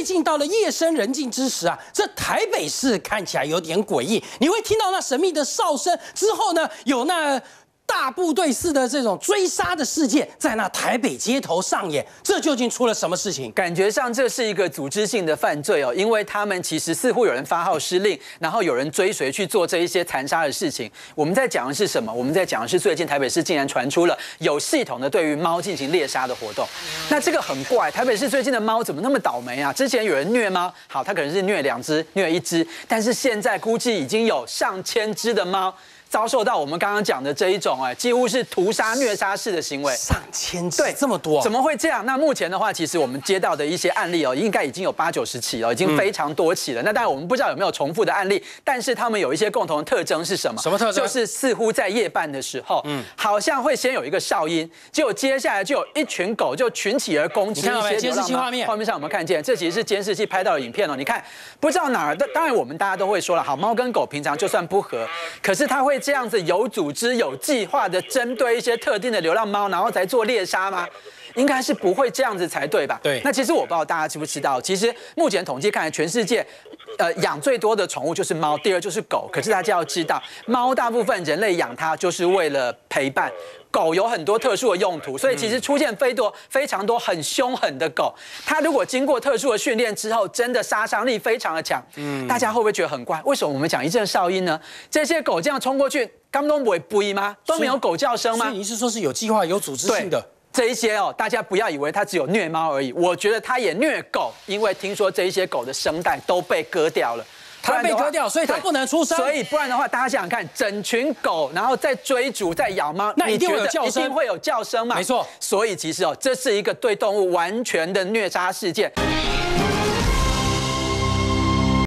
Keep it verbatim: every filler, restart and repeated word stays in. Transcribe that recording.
最近到了夜深人静之时啊，这台北市看起来有点诡异。你会听到那神秘的哨声，之后呢，有那大部队式的这种追杀的事件在那台北街头上演。这究竟出了什么事情？感觉上这是一个组织性的犯罪哦，因为他们其实似乎有人发号施令，然后有人追随去做这一些残杀的事情。我们在讲的是什么？我们在讲的是最近台北市竟然传出了有系统的对于猫进行猎杀的活动。那这个很怪，台北市最近的猫怎么那么倒霉啊？之前有人虐猫，好，他可能是虐两只、虐一只，但是现在估计已经有上千只的猫遭受到我们刚刚讲的这一种，哎，几乎是屠杀、虐杀式的行为，上千只，对，这么多，怎么会这样？那目前的话，其实我们接到的一些案例哦，应该已经有八九十起了，已经非常多起了。那当然我们不知道有没有重复的案例，但是他们有一些共同的特征是什么？什么特征？就是似乎在夜半的时候，嗯，好像会先有一个哨音，结果接下来就有一群狗就群起而攻击一些流浪猫。监视器画面，画面上我们看见，这其实是监视器拍到的影片哦。你看，不知道哪儿，当然我们大家都会说了，好，猫跟狗平常就算不合，可是它会这样子有组织、有计划的针对一些特定的流浪猫，然后才做猎杀吗？应该是不会这样子才对吧？对。那其实我不知道大家知不知道，其实目前统计看来，全世界，呃，养最多的宠物就是猫，第二就是狗。可是大家要知道，猫大部分人类养它就是为了陪伴。狗有很多特殊的用途，所以其实出现非多非常多很凶狠的狗，它如果经过特殊的训练之后，真的杀伤力非常的强。嗯，大家会不会觉得很怪？为什么我们讲一阵哨音呢？这些狗这样冲过去，他们都不会吠吗？都没有狗叫声吗？所以你是说是有计划、有组织性的？这一些哦，大家不要以为它只有虐猫而已，我觉得它也虐狗，因为听说这一些狗的声带都被割掉了。它被割掉，所以它不能出声。所以不然的话，大家想想看，整群狗然后再追逐、再咬猫，那一定会有叫声，一定会有叫声嘛？没错。所以其实哦，这是一个对动物完全的虐杀事件。